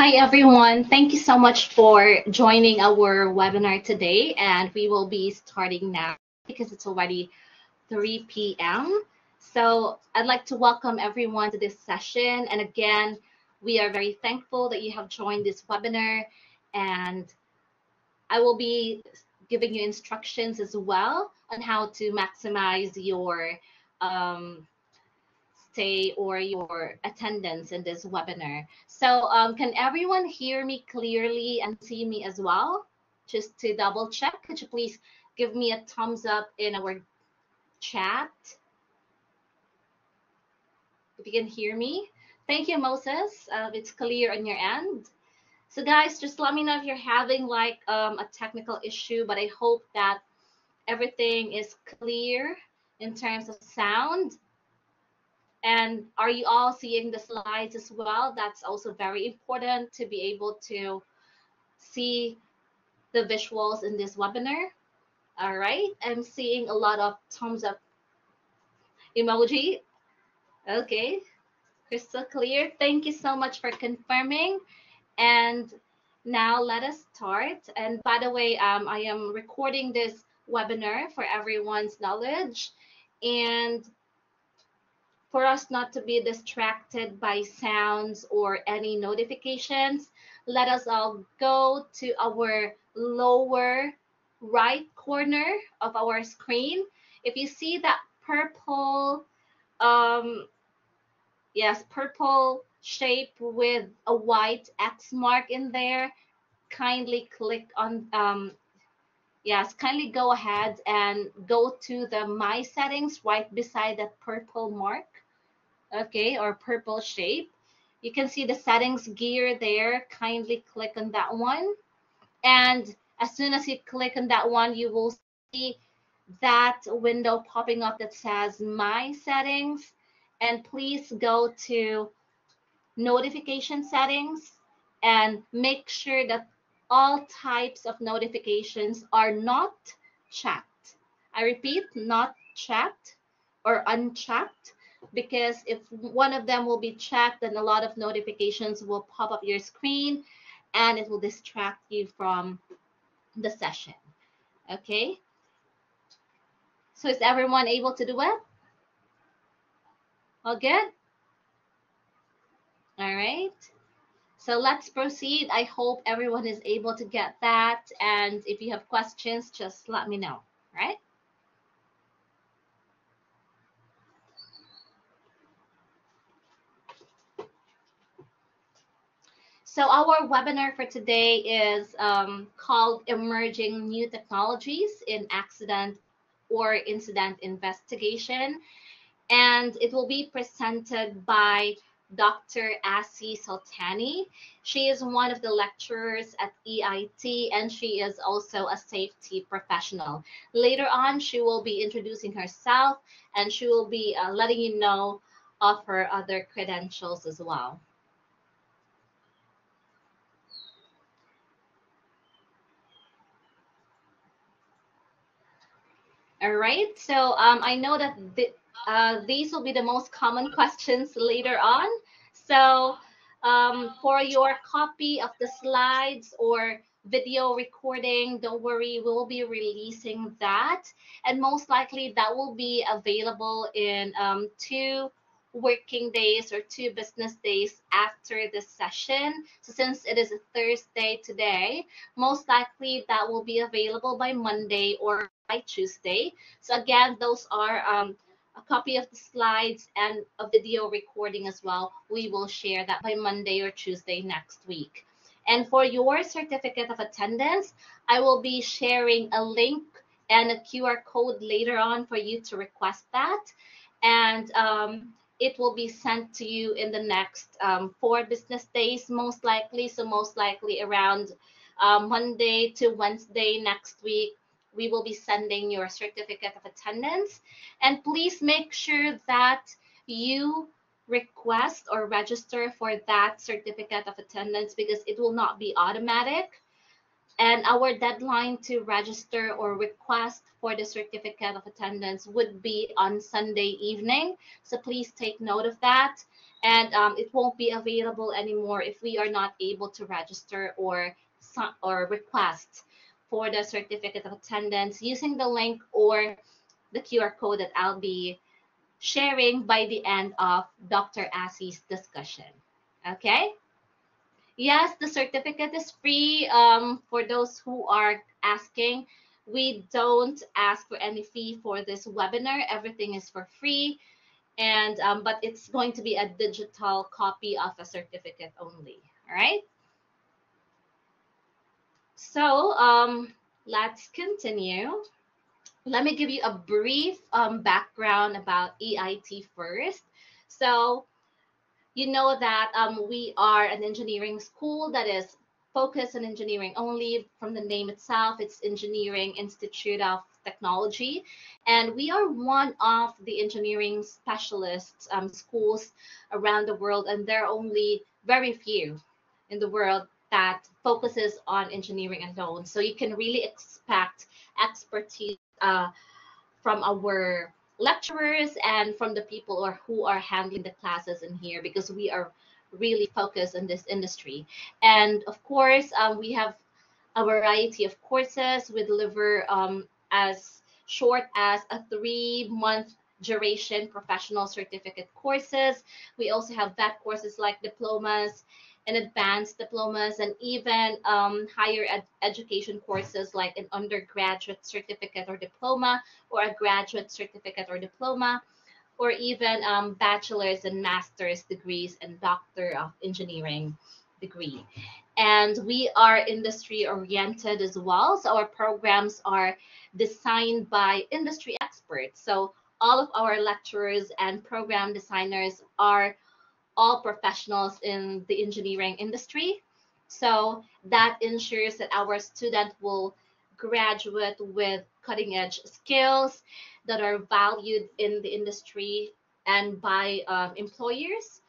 Hi, everyone. Thank you so much for joining our webinar today. And we will be starting now because it's already 3 p.m. So I'd like to welcome everyone to this session. And again, we are very thankful that you have joined this webinar. And I will be giving you instructions as well on how to maximize your stay or your attendance in this webinar. So can everyone hear me clearly and see me as well? Just to double check, could you please give me a thumbs up in our chat if you can hear me? Thank you, Moses. It's clear on your end. So guys, just let me know if you're having like a technical issue, but I hope that everything is clear in terms of sound. And are you all seeing the slides as well? That's also very important to be able to see the visuals in this webinar. All right, I'm seeing a lot of thumbs up emoji. Okay, crystal clear. Thank you so much for confirming. And now let us start. And by the way, I am recording this webinar for everyone's knowledge and for us not to be distracted by sounds or any notifications. Let us all go to our lower right corner of our screen. If you see that purple, purple shape with a white X mark in there, kindly click on, kindly go ahead and go to the My Settings right beside that purple mark, okay, or purple shape. You can see the settings gear there, kindly click on that one. And as soon as you click on that one, you will see that window popping up that says My Settings. And please go to Notification Settings and make sure that all types of notifications are not checked. I repeat, not checked or unchecked, because if one of them will be checked, then a lot of notifications will pop up your screen and it will distract you from the session. Okay, so is everyone able to do it? All good? All right, so let's proceed. I hope everyone is able to get that. And if you have questions, just let me know, right? So our webinar for today is called Emerging New Technologies in Accident or Incident Investigation. And it will be presented by Dr. Asieh Soltani. She is one of the lecturers at EIT, and she is also a safety professional. Later on, she will be introducing herself, and she will be letting you know of her other credentials as well. All right, so I know that these will be the most common questions later on. So for your copy of the slides or video recording, don't worry, we'll be releasing that. And most likely that will be available in 2 working days or 2 business days after this session. So since it is a Thursday today, most likely that will be available by Monday or by Tuesday. So again, those are a copy of the slides and a video recording as well. We will share that by Monday or Tuesday next week. And for your certificate of attendance, I will be sharing a link and a QR code later on for you to request that. And it will be sent to you in the next 4 business days, most likely. So most likely around Monday to Wednesday next week, we will be sending your certificate of attendance. And please make sure that you request or register for that certificate of attendance, because it will not be automatic. And our deadline to register or request for the certificate of attendance would be on Sunday evening. So please take note of that. And it won't be available anymore if we are not able to register or request for the certificate of attendance using the link or the QR code that I'll be sharing by the end of Dr. Asieh's discussion. Okay? Yes, the certificate is free. For those who are asking, we don't ask for any fee for this webinar. Everything is for free. And but it's going to be a digital copy of a certificate only. All right. So let's continue. Let me give you a brief background about EIT first. So you know that we are an engineering school that is focused on engineering only. From the name itself, it's Engineering Institute of Technology. And we are one of the engineering specialist schools around the world. And there are only very few in the world that focuses on engineering alone. So you can really expect expertise from our lecturers and from the people who are handling the classes in here, because we are really focused on this industry. And of course, we have a variety of courses. We deliver as short as a 3-month duration professional certificate courses. We also have vet courses like diplomas and advanced diplomas, and even higher education courses like an undergraduate certificate or diploma, or a graduate certificate or diploma, or even bachelor's and master's degrees and doctor of engineering degree. And we are industry oriented as well. So our programs are designed by industry experts. So all of our lecturers and program designers are all professionals in the engineering industry. So that ensures that our student will graduate with cutting edge skills that are valued in the industry and by employers.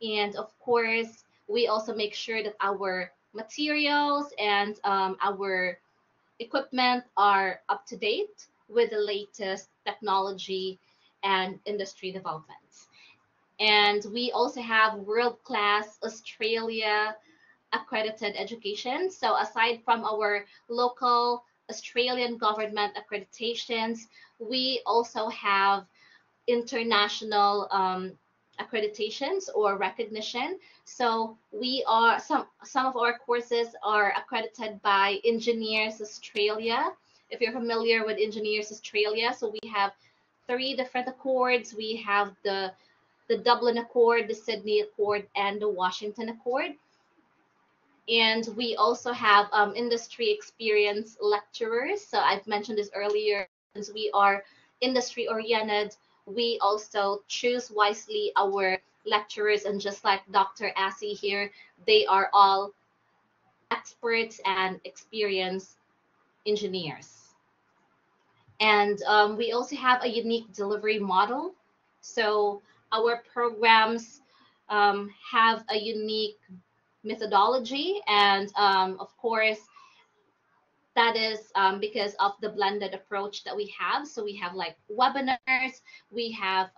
And of course, we also make sure that our materials and our equipment are up to date with the latest technology and industry developments. And we also have world-class Australia accredited education. So aside from our local Australian government accreditations, we also have international accreditations or recognition. So we are some of our courses are accredited by Engineers Australia. If you're familiar with Engineers Australia, so we have 3 different accords. We have the Dublin Accord, the Sydney Accord, and the Washington Accord. And we also have industry experience lecturers. So I've mentioned this earlier, since we are industry oriented, we also choose wisely our lecturers. And just like Dr. Asieh here, they are all experts and experienced engineers. And we also have a unique delivery model. So our programs have a unique methodology, and of course, that is because of the blended approach that we have. So we have like webinars, we have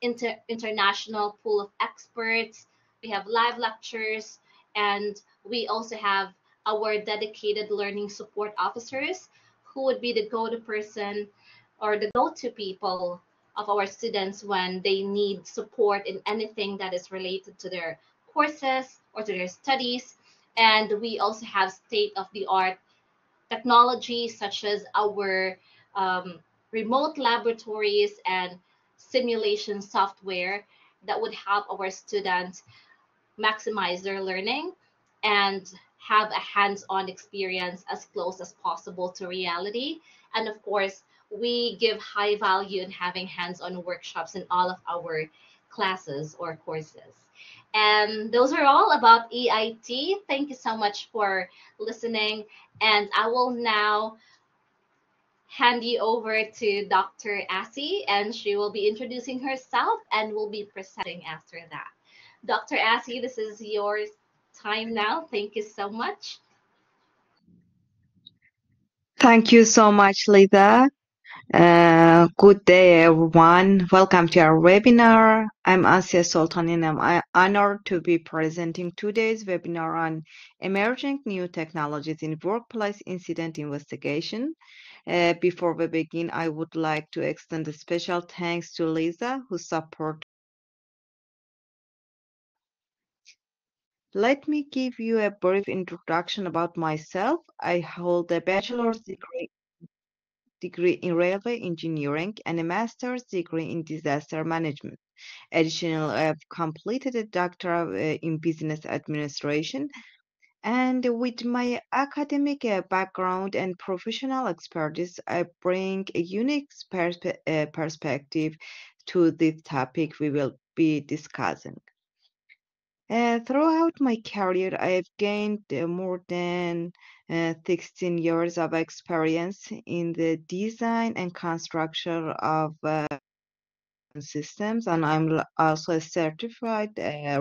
international pool of experts, we have live lectures, and we also have our dedicated learning support officers, who would be the go-to person or the go-to people of our students when they need support in anything that is related to their courses or to their studies. And we also have state-of-the-art technology, such as our remote laboratories and simulation software that would help our students maximize their learning and have a hands-on experience as close as possible to reality. And of course, we give high value in having hands-on workshops in all of our classes or courses. And those are all about EIT. Thank you so much for listening. And I will now hand you over to Dr. Asieh, and she will be introducing herself and will be presenting after that. Dr. Asieh, this is your time now. Thank you so much. Thank you so much, Lida. Good day, everyone. Welcome to our webinar. I'm Asieh Soltani, and I'm honored to be presenting today's webinar on emerging new technologies in workplace incident investigation. Before we begin, I would like to extend a special thanks to Lisa, who supported. Let me give you a brief introduction about myself. I hold a bachelor's degree in railway engineering and a master's degree in disaster management. Additionally, I have completed a doctorate in business administration. And with my academic background and professional expertise, I bring a unique perspective to the topic we will be discussing. Throughout my career, I have gained more than 16 years of experience in the design and construction of systems, and I'm also a certified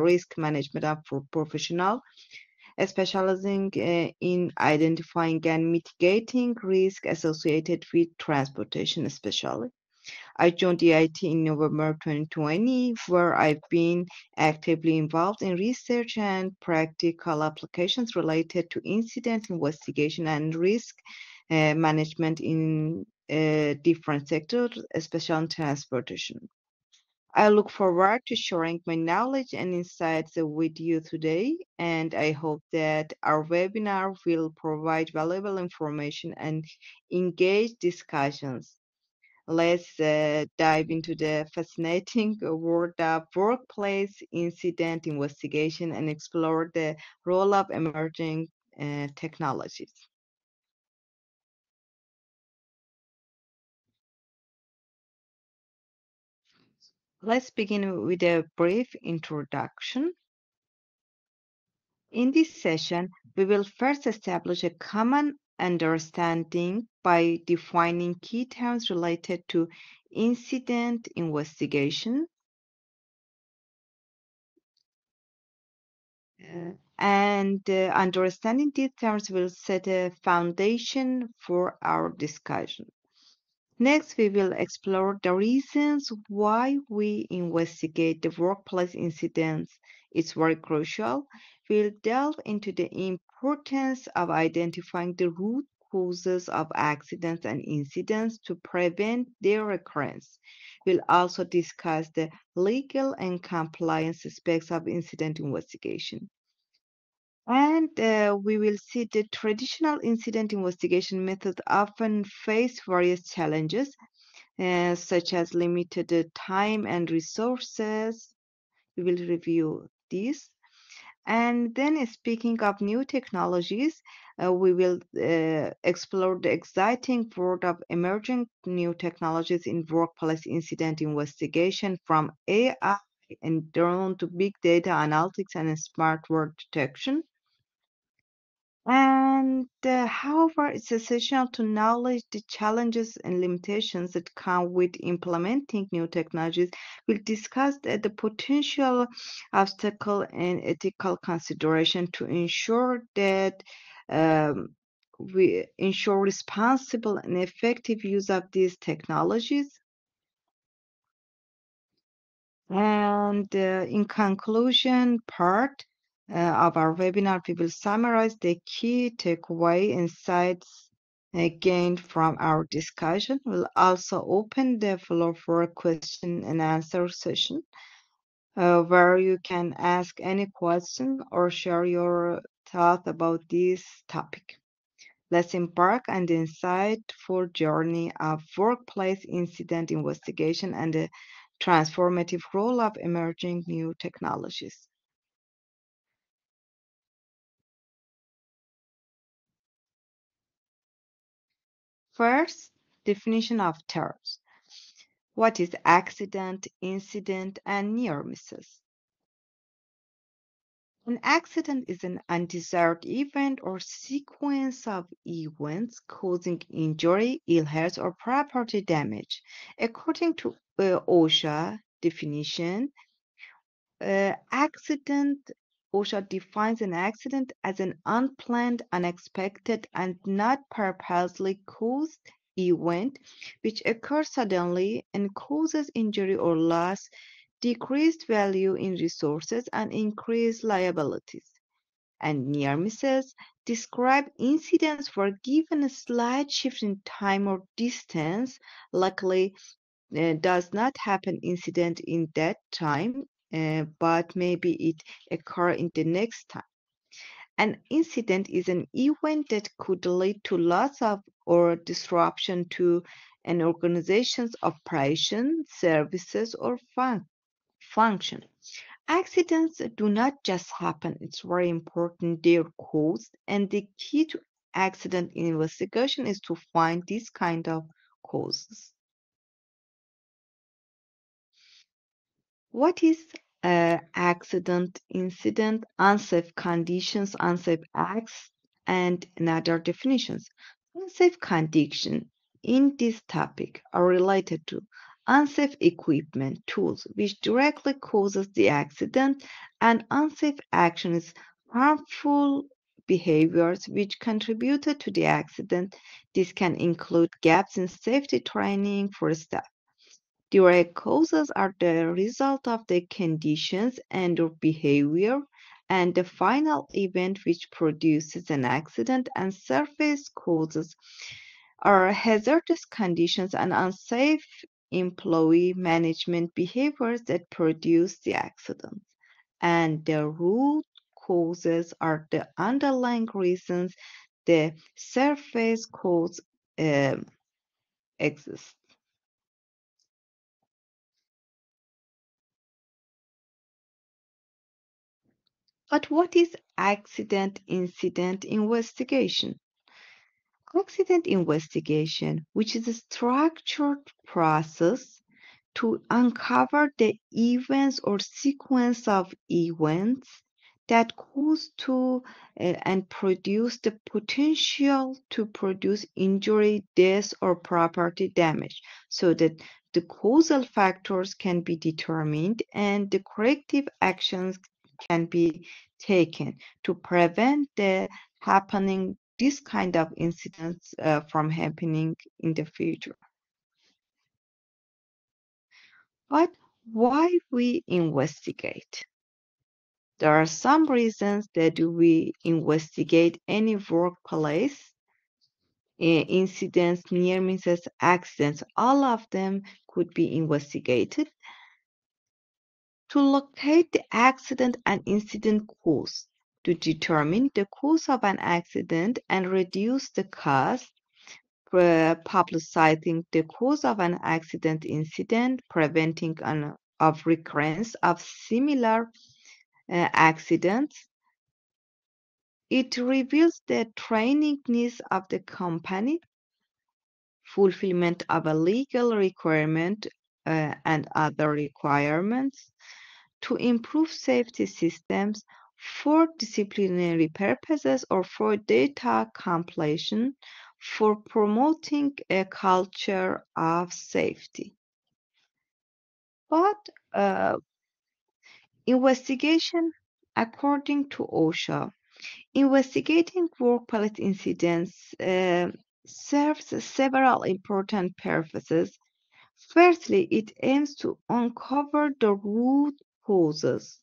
risk management professional, specializing in identifying and mitigating risk associated with transportation, especially. I joined EIT in November 2020, where I've been actively involved in research and practical applications related to incident investigation and risk management in different sectors, especially transportation. I look forward to sharing my knowledge and insights with you today, and I hope that our webinar will provide valuable information and engage discussions. Let's dive into the fascinating world of workplace incident investigation and explore the role of emerging technologies. Let's begin with a brief introduction. In this session, we will first establish a common understanding by defining key terms related to incident investigation and understanding these terms will set a foundation for our discussion. Next, we will explore the reasons why we investigate the workplace incidents. It's very crucial. We'll delve into the importance of identifying the root causes of accidents and incidents to prevent their recurrence. We'll also discuss the legal and compliance aspects of incident investigation. And we will see the traditional incident investigation methods often face various challenges, such as limited time and resources. We will review this. And then, speaking of new technologies, we will explore the exciting world of emerging new technologies in workplace incident investigation, from AI and drone to big data analytics and smart work detection. And however, it's essential to acknowledge the challenges and limitations that come with implementing new technologies. We'll discuss the potential obstacle and ethical consideration to ensure that we ensure responsible and effective use of these technologies. And in conclusion part, of our webinar, we will summarize the key takeaway insights gained from our discussion. We'll also open the floor for a question and answer session where you can ask any question or share your thoughts about this topic. Let's embark on the insightful journey of workplace incident investigation and the transformative role of emerging new technologies. First, definition of terms. What is accident, incident, and near misses? An accident is an undesired event or sequence of events causing injury, ill health, or property damage. According to OSHA definition, accident OSHA defines an accident as an unplanned, unexpected, and not purposely caused event which occurs suddenly and causes injury or loss, decreased value in resources, and increased liabilities. And near misses describe incidents where given a slight shift in time or distance, luckily does not happen incident in that time, but maybe it occurs in the next time. An incident is an event that could lead to loss of or disruption to an organization's operation, services, or function. Accidents do not just happen. It's very important they are caused, and the key to accident investigation is to find these kind of causes. What is accident, incident, unsafe conditions, unsafe acts, and other definitions? Unsafe conditions in this topic are related to unsafe equipment, tools, which directly causes the accident, and unsafe actions, harmful behaviors, which contributed to the accident. This can include gaps in safety training for staff. Direct causes are the result of the conditions and or behavior, and the final event which produces an accident, and surface causes are hazardous conditions and unsafe employee management behaviors that produce the accident. And the root causes are the underlying reasons the surface cause exists. But what is accident-incident investigation? Accident investigation, which is a structured process to uncover the events or sequence of events that cause to and produce the potential to produce injury, death, or property damage, so that the causal factors can be determined and the corrective actions can be taken to prevent the happening this kind of incidents from happening in the future. But why we investigate? There are some reasons that we investigate any workplace incidents, near misses, accidents. All of them could be investigated to locate the accident and incident cause, to determine the cause of an accident and reduce the cost, publicizing the cause of an accident incident, preventing of recurrence of similar accidents. It reveals the training needs of the company, fulfillment of a legal requirement and other requirements, to improve safety systems for disciplinary purposes or for data compilation, for promoting a culture of safety. But investigation, according to OSHA, investigating workplace incidents serves several important purposes. Firstly, it aims to uncover the root causes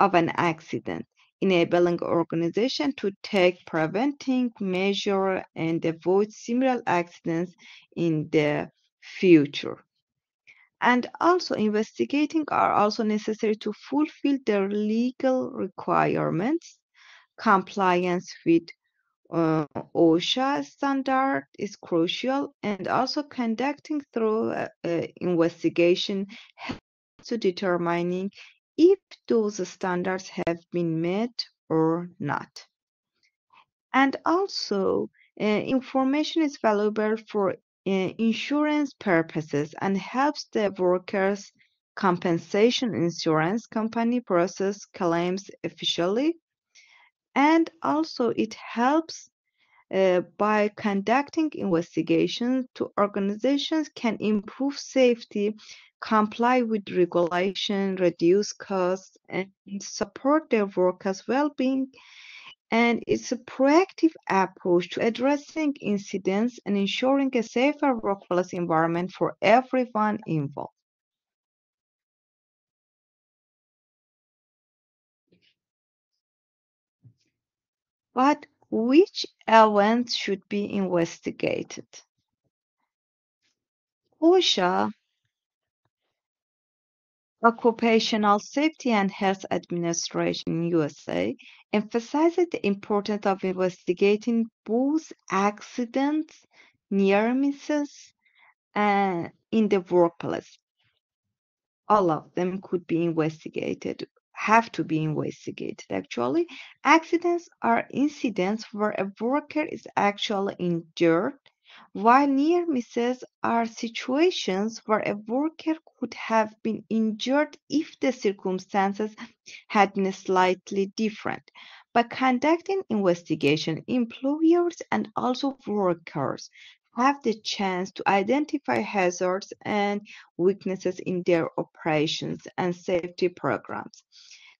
of an accident, enabling organizations to take preventing measures and avoid similar accidents in the future. And also, investigating are also necessary to fulfill their legal requirements. Compliance with OSHA standard is crucial, and also conducting through investigation helps to determining if those standards have been met or not. And also, information is valuable for insurance purposes and helps the workers' compensation insurance company process claims efficiently. And also it helps by conducting investigations to organizations can improve safety comply with regulation, reduce costs, and support their workers' well-being. And it's a proactive approach to addressing incidents and ensuring a safer workplace environment for everyone involved. But which elements should be investigated? OSHA, Occupational Safety and Health Administration, USA, emphasizes the importance of investigating both accidents, near misses, in the workplace. All of them could be investigated, have to be investigated actually. Accidents are incidents where a worker is actually injured, while near misses are situations where a worker could have been injured if the circumstances had been slightly different. By conducting investigation, employers and also workers have the chance to identify hazards and weaknesses in their operations and safety programs.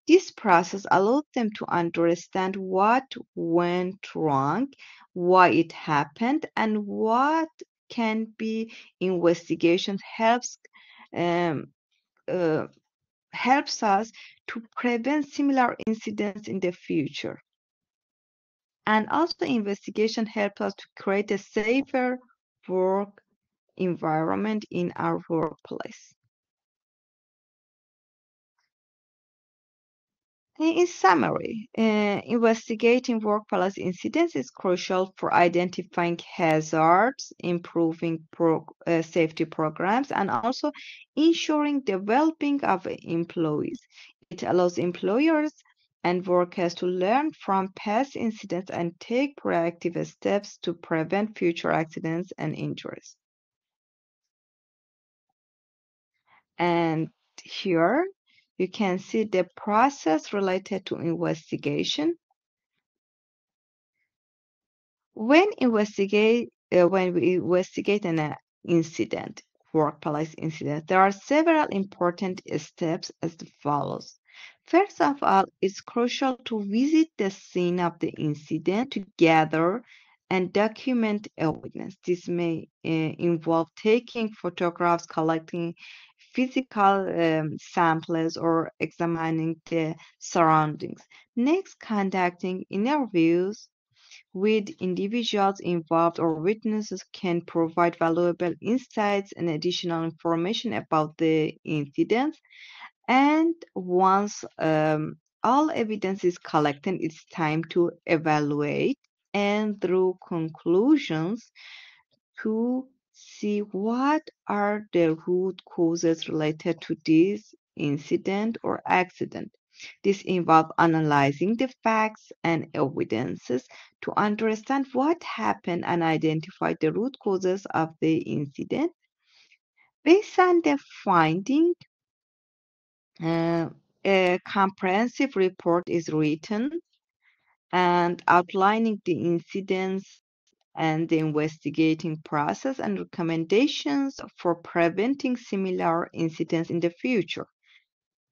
This process allows them to understand what went wrong, why it happened, and what can be investigation helps us to prevent similar incidents in the future. And also investigation helps us to create a safer work environment in our workplace. In summary, investigating workplace incidents is crucial for identifying hazards, improving safety programs, and also ensuring the well-being of employees. It allows employers and workers to learn from past incidents and take proactive steps to prevent future accidents and injuries. And here, you can see the process related to investigation. When we investigate an incident, workplace incident, there are several important steps as follows. First of all, it's crucial to visit the scene of the incident to gather and document a witness. This may involve taking photographs, collecting physical samples, or examining the surroundings. Next, conducting interviews with individuals involved or witnesses can provide valuable insights and additional information about the incidents. And once all evidence is collected, it's time to evaluate and draw conclusions to see what are the root causes related to this incident or accident. This involves analyzing the facts and evidences to understand what happened and identify the root causes of the incident. Based on the finding, a comprehensive report is written and outlining the incidents and the investigating process and recommendations for preventing similar incidents in the future.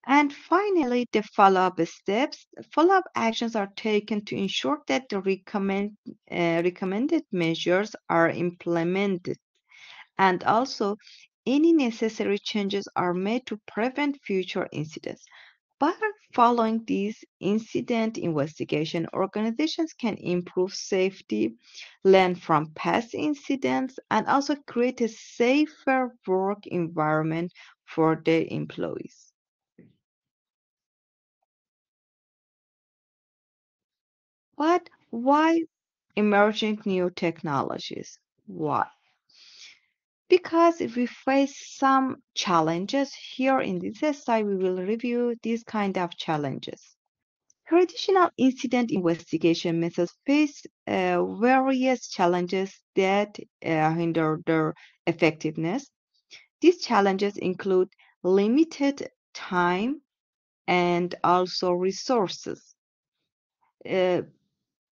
And finally, the follow-up steps. Follow-up actions are taken to ensure that the recommended measures are implemented, and also any necessary changes are made to prevent future incidents. By following these incident investigation, organizations can improve safety, learn from past incidents, and also create a safer work environment for their employees. But why emerging new technologies? Why? Because if we face some challenges here in this slide, we will review these kind of challenges. Traditional incident investigation methods face various challenges that hinder their effectiveness. These challenges include limited time and also resources.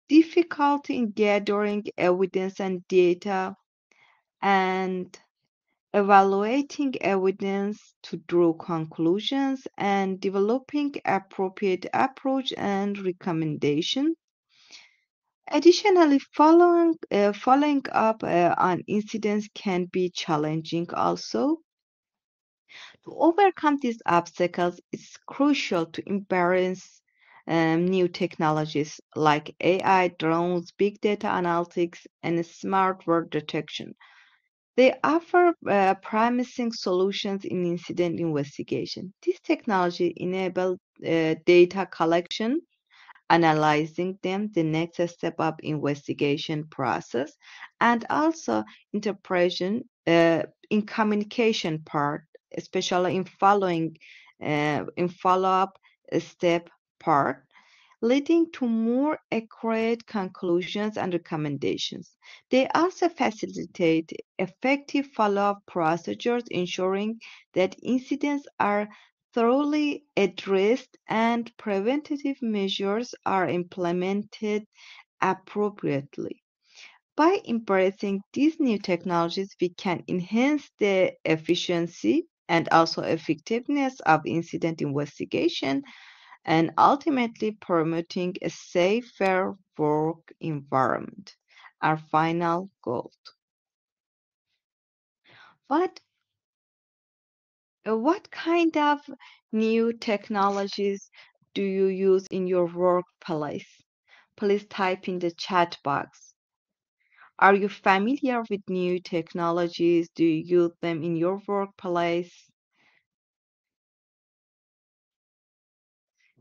Difficulty in gathering evidence and data, and evaluating evidence to draw conclusions, and developing appropriate approach and recommendation. Additionally, following up on incidents can be challenging also. To overcome these obstacles, it's crucial to embrace new technologies like AI, drones, big data analytics, and smart word detection. They offer promising solutions in incident investigation. This technology enables data collection, analyzing them, the next step of investigation process, and also interpretation in communication part, especially in follow-up step part, leading to more accurate conclusions and recommendations. They also facilitate effective follow-up procedures, ensuring that incidents are thoroughly addressed and preventative measures are implemented appropriately. By embracing these new technologies, we can enhance the efficiency and also effectiveness of incident investigation, and ultimately promoting a safer work environment, our final goal. What kind of new technologies do you use in your workplace? Please type in the chat box. Are you familiar with new technologies? Do you use them in your workplace?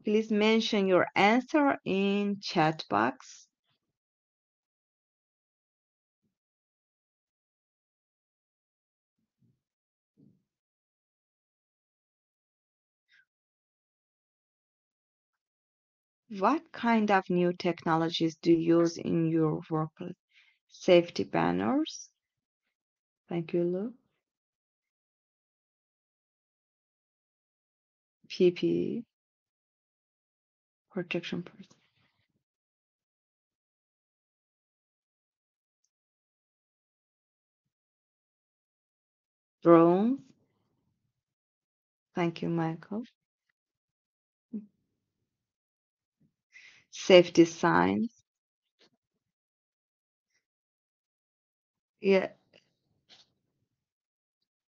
Please mention your answer in chat box. What kind of new technologies do you use in your workplace? Safety banners. Thank you, Lou. PPE. Protection person. Drones. Thank you, Michael. Safety signs. Yeah.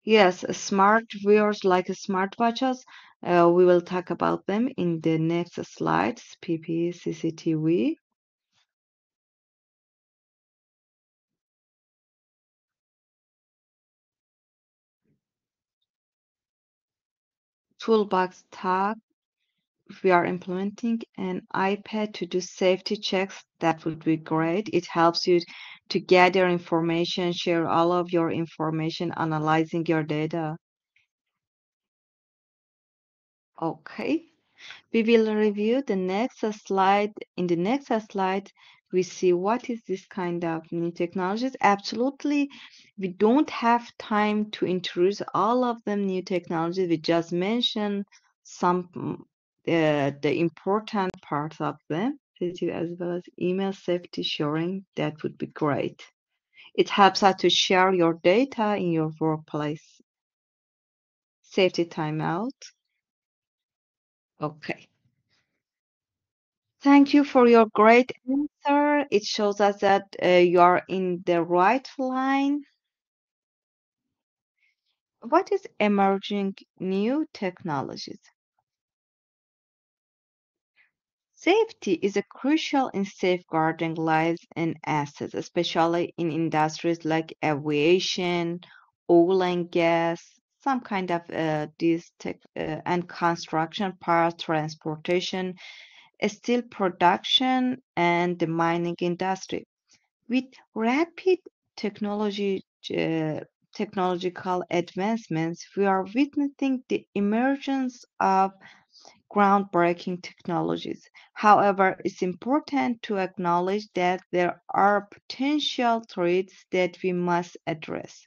Yes, smart wears like smartwatches. We will talk about them in the next slides. PPE, CCTV. Toolbox tag. We are implementing an iPad to do safety checks. That would be great. It helps you to gather information, share all of your information, analyzing your data. Okay, we will review the next slide. In the next slide, we see what is this kind of new technologies. Absolutely, we don't have time to introduce all of them new technologies. We just mentioned some the important parts of them, as well as email safety sharing. That would be great. It helps us to share your data in your workplace. Safety timeout. Okay. Thank you for your great answer. It shows us that you are in the right line. What is emerging new technologies? Safety is crucial in safeguarding lives and assets, especially in industries like aviation, oil and gas, some kind of these tech and construction parts, transportation, steel production, and the mining industry. With rapid technological advancements, we are witnessing the emergence of groundbreaking technologies. However, it's important to acknowledge that there are potential threats that we must address.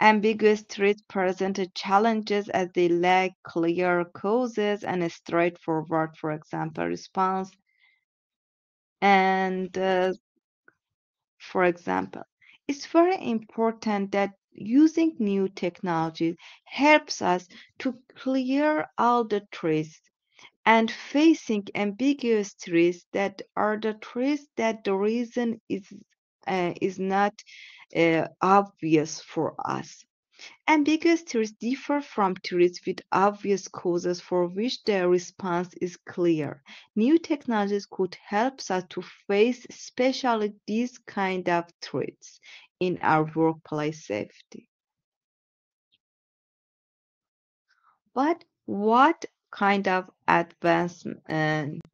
Ambiguous threats present challenges as they lack clear causes and a straightforward, for example, response. And for example, it's very important that using new technologies helps us to clear all the trees and facing ambiguous trees that are the trees that the reason is not obvious for us. Ambiguous trees differ from trees with obvious causes for which their response is clear. New technologies could help us to face especially these kind of trees in our workplace safety. But what kind of advanced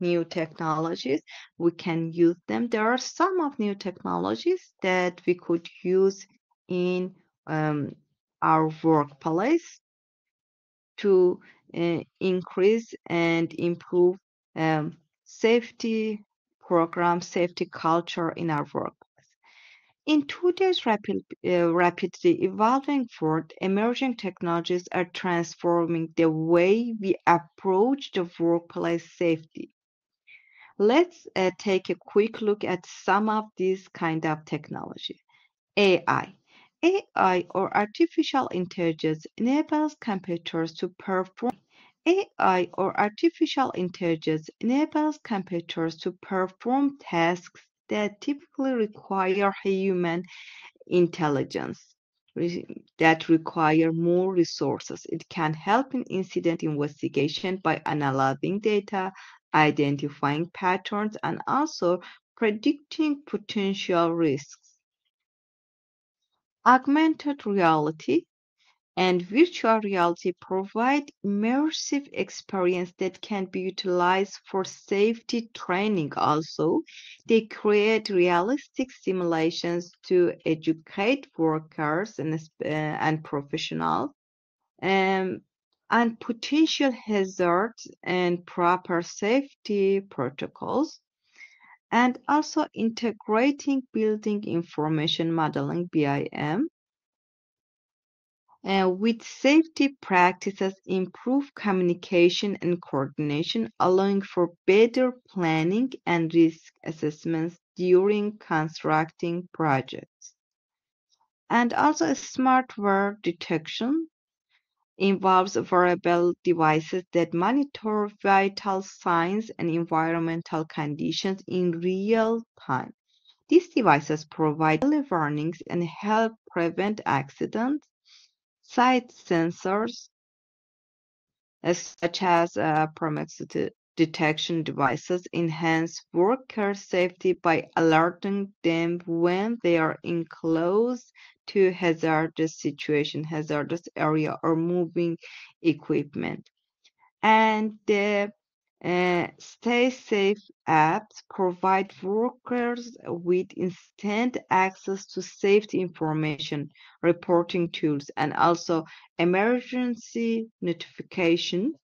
new technologies we can use them? There are some of new technologies that we could use in our workplace to increase and improve safety program, safety culture in our workplace. In today's rapidly evolving world, emerging technologies are transforming the way we approach the workplace safety. Let's take a quick look at some of these kind of technology. AI. AI, or artificial intelligence, enables computers to perform. AI, or artificial intelligence, enables computers to perform tasks that typically require human intelligence, that require more resources. It can help in incident investigation by analyzing data, identifying patterns, and also predicting potential risks. Augmented reality and virtual reality provide immersive experience that can be utilized for safety training also. They create realistic simulations to educate workers and professionals and potential hazards and proper safety protocols. And also integrating building information modeling (BIM) with safety practices improve communication and coordination, allowing for better planning and risk assessments during constructing projects. And also smart wear detection involves wearable devices that monitor vital signs and environmental conditions in real time. These devices provide early warnings and help prevent accidents. Site sensors, such as proximity detection devices, enhance worker safety by alerting them when they are in close to hazardous situation, hazardous area, or moving equipment. And the Stay Safe apps provide workers with instant access to safety information, reporting tools, and also emergency notification,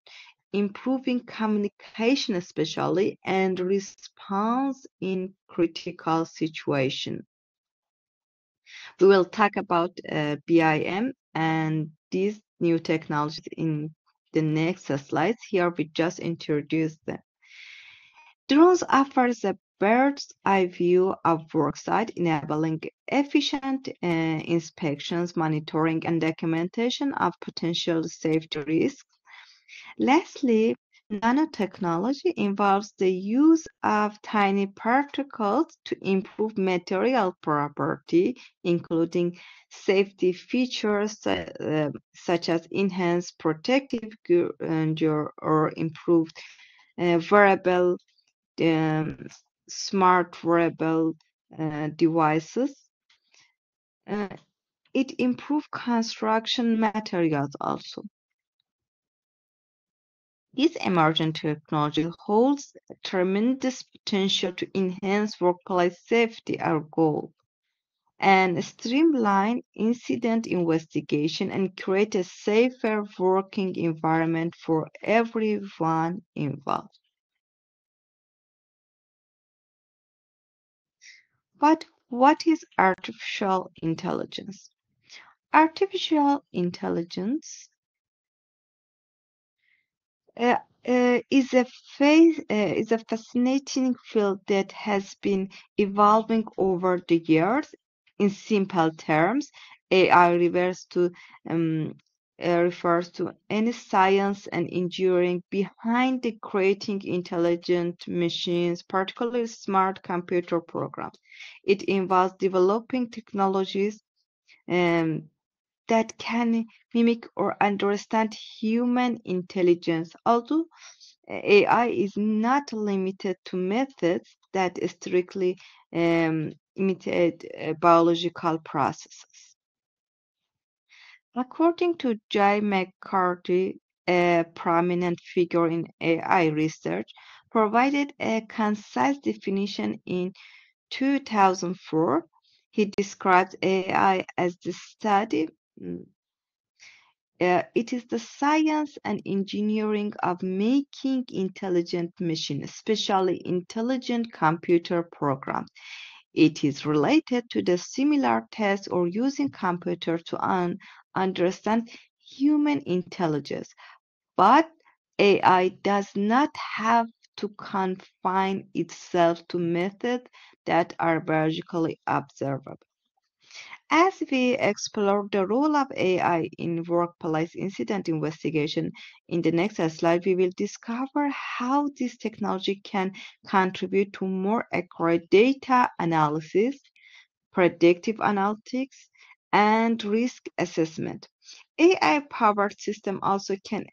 improving communication especially, and response in critical situations. We will talk about BIM and these new technologies in the next slides. Here we just introduced them. Drones offers a bird's eye view of worksite, enabling efficient inspections, monitoring, and documentation of potential safety risks. Lastly, nanotechnology involves the use of tiny particles to improve material property, including safety features such as enhanced protective gear or improved wearable, smart wearable devices. It improves construction materials also. This emerging technology holds tremendous potential to enhance workplace safety, our goal, and streamline incident investigation and create a safer working environment for everyone involved. But what is artificial intelligence? Artificial intelligence is a fascinating field that has been evolving over the years. In simple terms, AI refers to any science and engineering behind the creating intelligent machines, particularly smart computer programs. It involves developing technologies that can mimic or understand human intelligence. Although AI is not limited to methods that strictly imitate biological processes. According to Jay McCarthy, a prominent figure in AI research, provided a concise definition in 2004. He describes AI as the study. It is the science and engineering of making intelligent machines, especially intelligent computer programs. It is related to the similar test or using computer to understand human intelligence, but AI does not have to confine itself to methods that are biologically observable. As we explore the role of AI in workplace incident investigation, in the next slide, we will discover how this technology can contribute to more accurate data analysis, predictive analytics, and risk assessment. AI-powered systems also can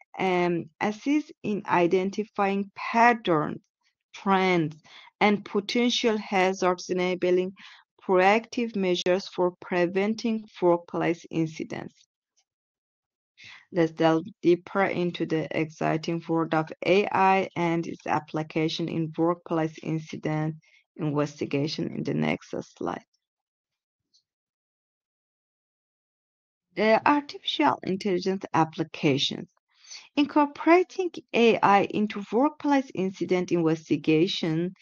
assist in identifying patterns, trends, and potential hazards, enabling proactive measures for preventing workplace incidents. Let's delve deeper into the exciting world of AI and its application in workplace incident investigation in the next slide. The artificial intelligence applications. Incorporating AI into workplace incident investigation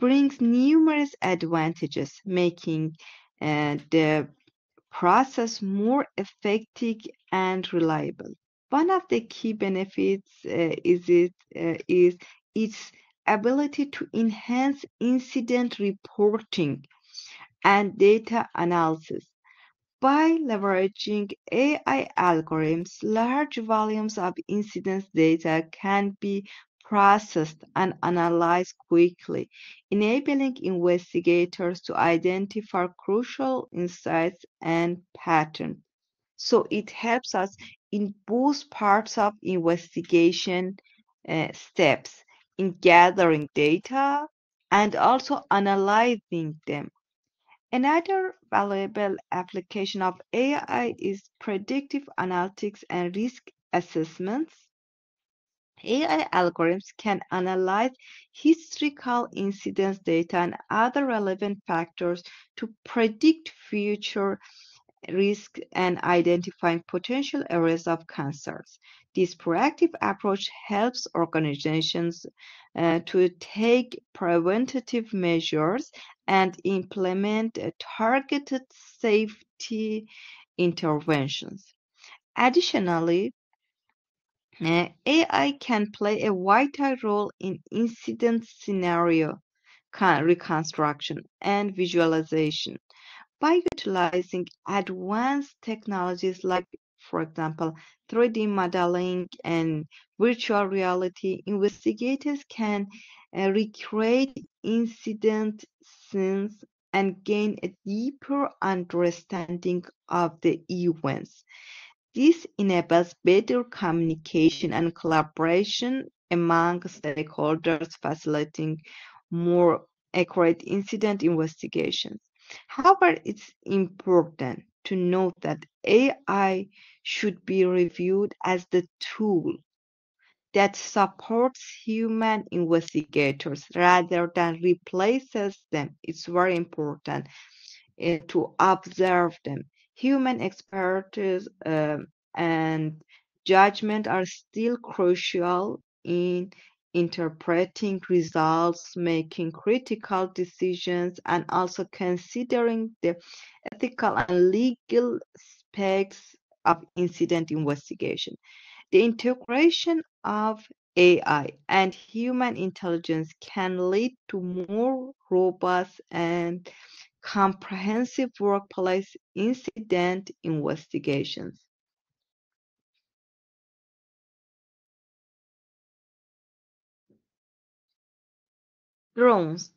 brings numerous advantages, making the process more effective and reliable. One of the key benefits is its ability to enhance incident reporting and data analysis. By leveraging AI algorithms, large volumes of incident data can be processed and analyzed quickly, enabling investigators to identify crucial insights and patterns. So it helps us in both parts of investigation steps, in gathering data and also analyzing them. Another valuable application of AI is predictive analytics and risk assessments. AI algorithms can analyze historical incidence data and other relevant factors to predict future risks and identifying potential areas of concerns. This proactive approach helps organizations to take preventative measures and implement targeted safety interventions. Additionally, AI can play a vital role in incident scenario reconstruction and visualization. By utilizing advanced technologies like, for example, 3D modeling and virtual reality, investigators can recreate incident scenes and gain a deeper understanding of the events. This enables better communication and collaboration among stakeholders, facilitating more accurate incident investigations. However, it's important to note that AI should be reviewed as the tool that supports human investigators rather than replaces them. It's very important to observe them. Human expertise and judgment are still crucial in interpreting results, making critical decisions, and also considering the ethical and legal aspects of incident investigation. The integration of AI and human intelligence can lead to more robust and comprehensive workplace incident investigations. Drones.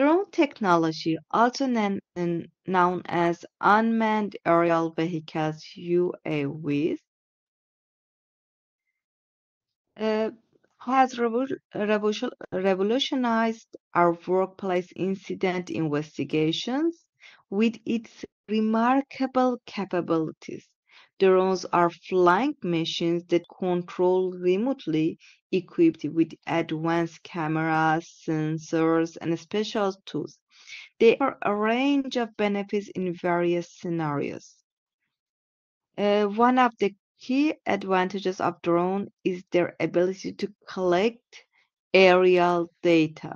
Drone technology, also known as unmanned aerial vehicles (UAVs), has revolutionized our workplace incident investigations with its remarkable capabilities. Drones are flying machines that control remotely, equipped with advanced cameras, sensors, and special tools. They offer a range of benefits in various scenarios. One of the key advantages of drones is their ability to collect aerial data.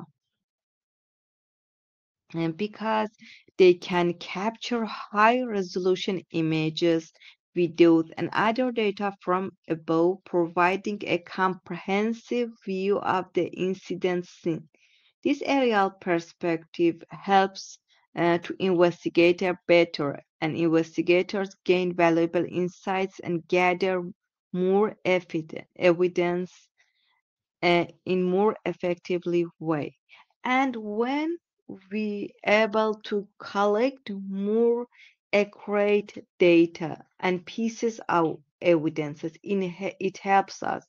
And because they can capture high-resolution images, videos, and other data from above, providing a comprehensive view of the incident scene. This aerial perspective helps to investigate better, and investigators gain valuable insights and gather more evidence in more effectively way. And when we able to collect more accurate data and pieces of evidences, it helps us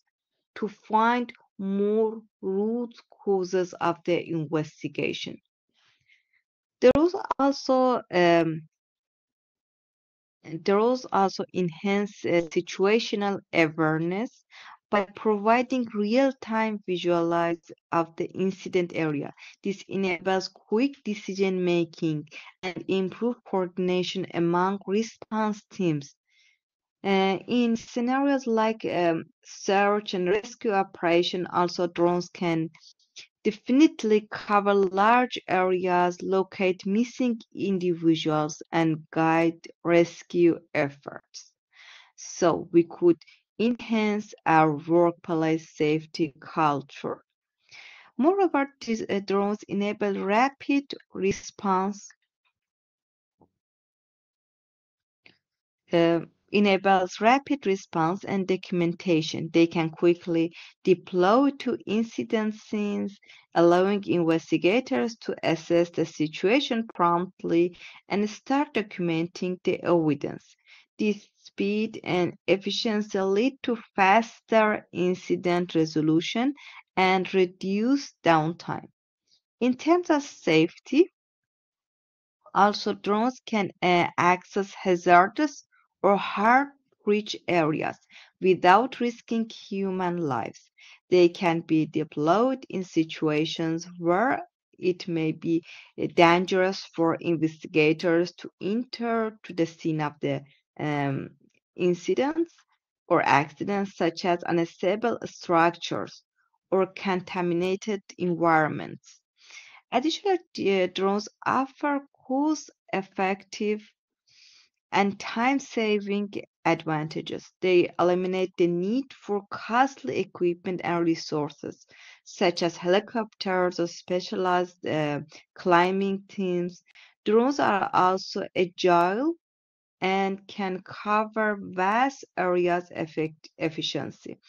to find more root causes of the investigation. There is also enhanced situational awareness by providing real-time visualize of the incident area. This enables quick decision-making and improved coordination among response teams. In scenarios like search and rescue operation, also drones can definitely cover large areas, locate missing individuals, and guide rescue efforts. So we could enhance our workplace safety culture. Moreover, these drones enable rapid response, and documentation. They can quickly deploy to incident scenes, allowing investigators to assess the situation promptly and start documenting the evidence. This speed and efficiency lead to faster incident resolution and reduced downtime. In terms of safety, also drones can access hazardous or hard-to-reach areas without risking human lives. They can be deployed in situations where it may be dangerous for investigators to enter to the scene of the incidents or accidents, such as unstable structures or contaminated environments. Additionally, drones offer cost-effective and time-saving advantages. They eliminate the need for costly equipment and resources, such as helicopters or specialized climbing teams. Drones are also agile and can cover vast areas efficiently,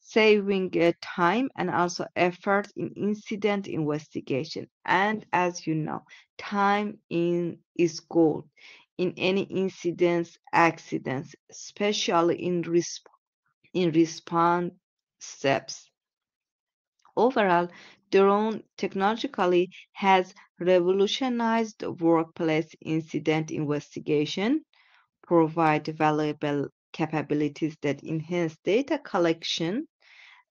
saving time and also effort in incident investigation. And as you know, time is gold in any incidents, accidents, especially in response steps. Overall, drone technologically has revolutionized workplace incident investigation, provide valuable capabilities that enhance data collection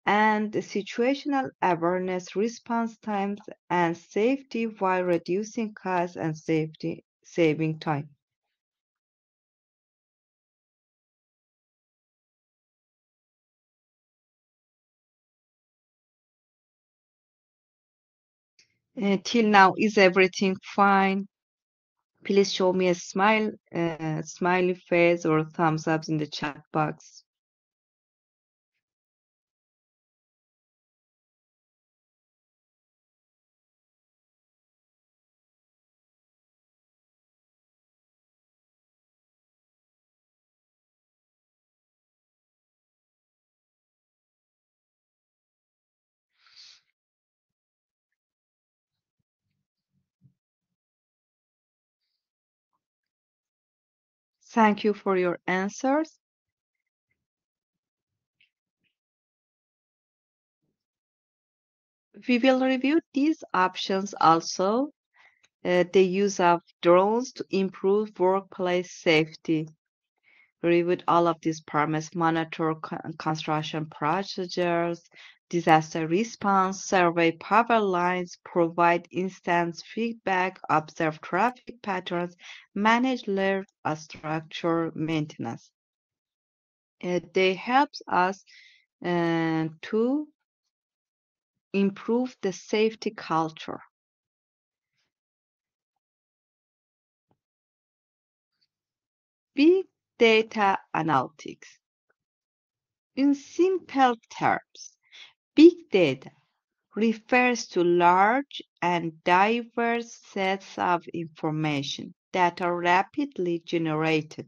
and situational awareness, response times, and safety, while reducing costs and saving time. Till now, is everything fine? Please show me a smile, smiley face or thumbs up in the chat box. Thank you for your answers. We will review these options also, the use of drones to improve workplace safety. Reviewed all of these parameters, monitor construction procedures, disaster response, survey power lines, provide instant feedback, observe traffic patterns, manage layered structure maintenance. They help us to improve the safety culture. Big data analytics. In simple terms, big data refers to large and diverse sets of information that are rapidly generated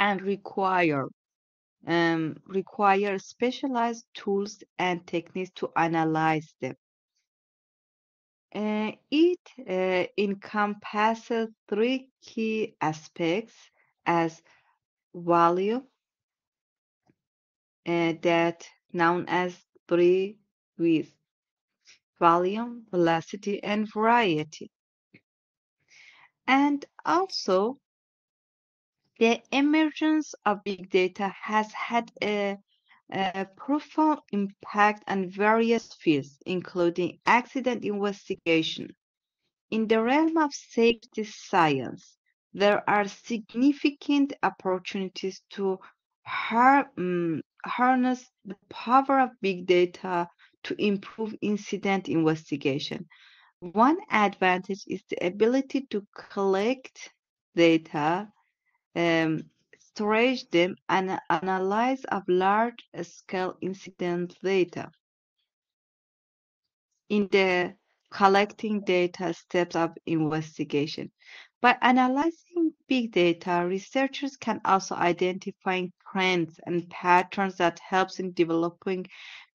and require specialized tools and techniques to analyze them. It encompasses three key aspects as value, that known as 3 V's: volume, velocity, and variety. And also, the emergence of big data has had a profound impact on various fields, including accident investigation. In the realm of safety science, there are significant opportunities to harness the power of big data to improve incident investigation. One advantage is the ability to collect data, storage them, and analyze of large-scale incident data. In the collecting data steps of investigation, by analyzing big data, researchers can also identify trends and patterns that helps in developing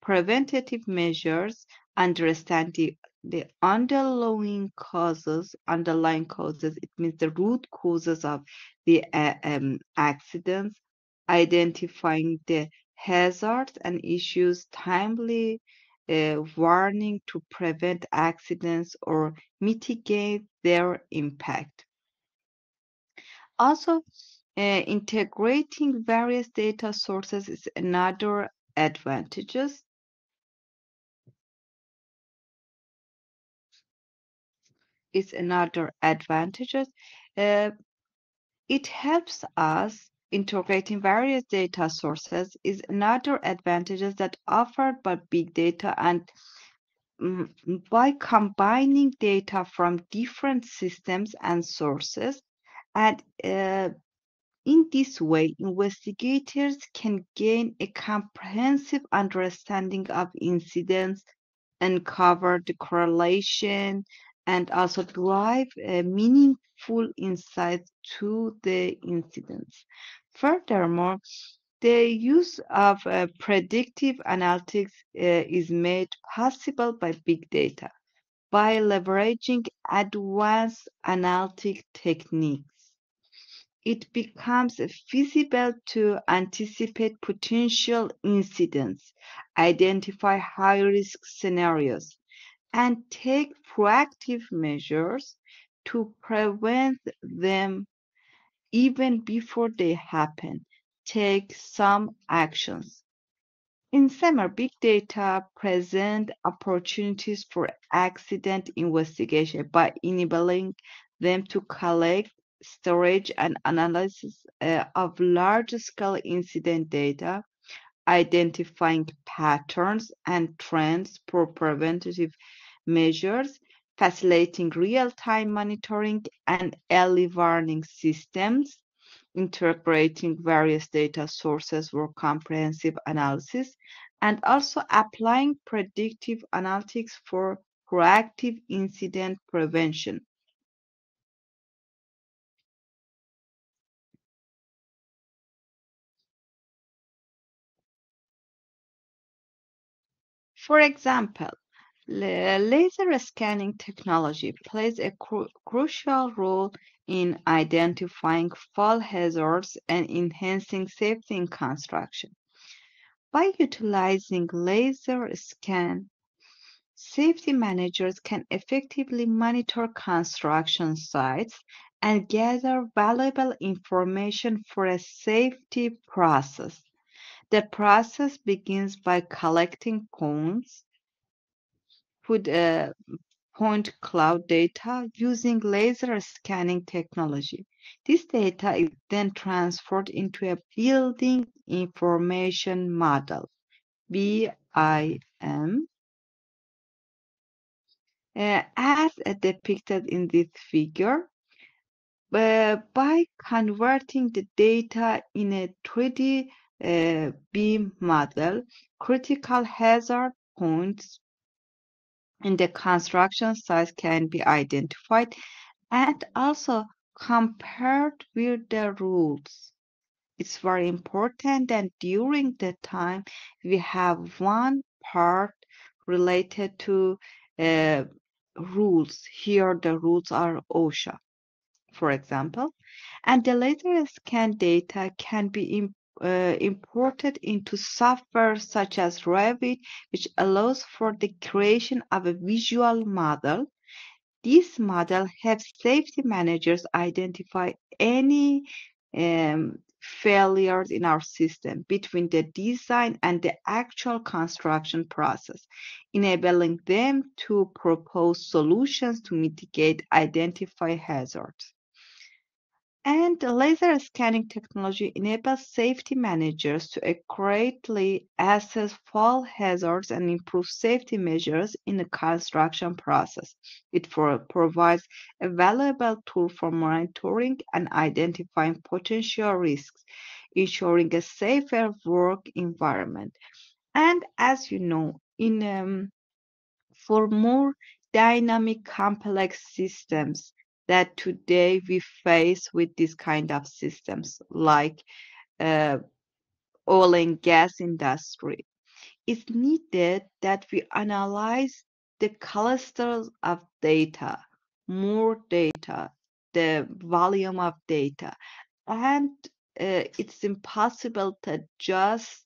preventative measures, understand the underlying causes, it means the root causes of the accidents, identifying the hazards and issues, timely warning to prevent accidents or mitigate their impact. Also, integrating various data sources is another advantage. That offered by big data, and by combining data from different systems and sources. And in this way, investigators can gain a comprehensive understanding of incidents, uncover the correlation, and also drive meaningful insights to the incidents. Furthermore, the use of predictive analytics is made possible by big data by leveraging advanced analytic techniques. It becomes feasible to anticipate potential incidents, identify high-risk scenarios, and take proactive measures to prevent them even before they happen, take some actions. In summary, big data present opportunities for accident investigation by enabling them to collect, storage, and analysis of large-scale incident data, identifying patterns and trends for preventative measures, facilitating real-time monitoring and early warning systems, integrating various data sources for comprehensive analysis, and also applying predictive analytics for proactive incident prevention. For example, Laser scanning technology plays a crucial role in identifying fall hazards and enhancing safety in construction. By utilizing laser scan, safety managers can effectively monitor construction sites and gather valuable information for a safety process. The process begins by collecting point cloud data using laser scanning technology. This data is then transferred into a building information model, BIM, as depicted in this figure. By converting the data in a 3D BIM model, critical hazard points in the construction site can be identified and also compared with the rules. It's very important that during the time we have one part related to rules. Here the rules are OSHA, for example, and the laser scan data can be imported into software such as Revit, which allows for the creation of a visual model. This model helps safety managers identify any failures in our system between the design and the actual construction process, enabling them to propose solutions to mitigate identified hazards. And laser scanning technology enables safety managers to accurately assess fall hazards and improve safety measures in the construction process. It provides a valuable tool for monitoring and identifying potential risks, ensuring a safer work environment. And as you know, for more dynamic, complex systems, that today we face with this kind of systems like oil and gas industry, it's needed that we analyze the clusters of data, more data, the volume of data, and it's impossible to just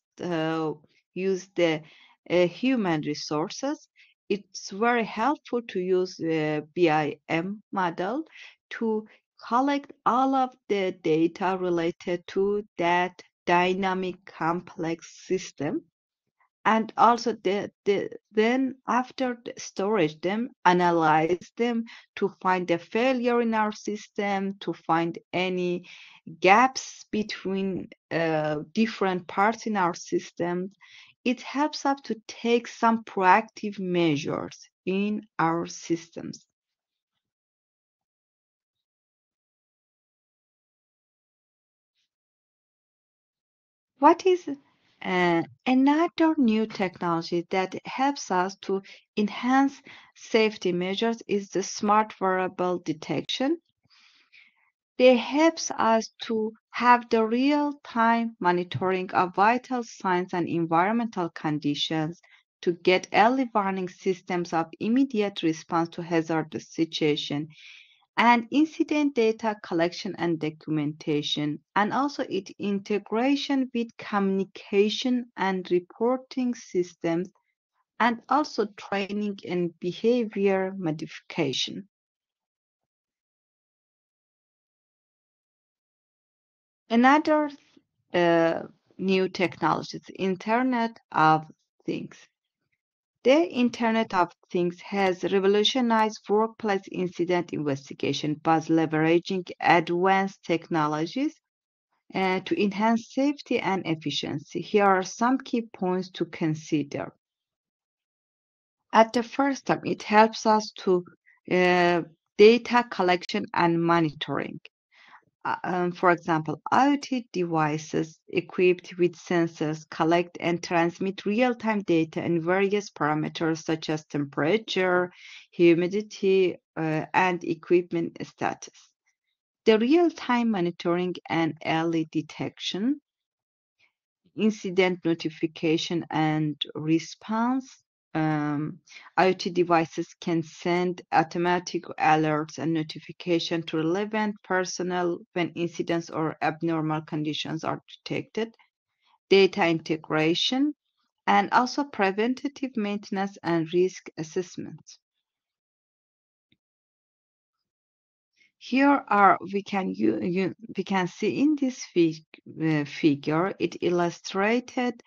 use the human resources. It's very helpful to use the BIM model to collect all of the data related to that dynamic complex system, and also then after storage them, analyze them to find a failure in our system, to find any gaps between different parts in our system. It helps us to take some proactive measures in our systems. What is another new technology that helps us to enhance safety measures is the smart variable detection. They helps us to have the real-time monitoring of vital signs and environmental conditions to get early warning systems of immediate response to hazardous situation, and incident data collection and documentation, and also its integration with communication and reporting systems, and also training and behavior modification. Another new technology is Internet of Things. The Internet of Things has revolutionized workplace incident investigation by leveraging advanced technologies to enhance safety and efficiency. Here are some key points to consider. At the first time, it helps us to data collection and monitoring. For example, IoT devices equipped with sensors collect and transmit real-time data in various parameters such as temperature, humidity, and equipment status. The real-time monitoring and early detection, incident notification and response, IoT devices can send automatic alerts and notification to relevant personnel when incidents or abnormal conditions are detected, data integration, and also preventative maintenance and risk assessment. Here are we can see in this figure, it illustrated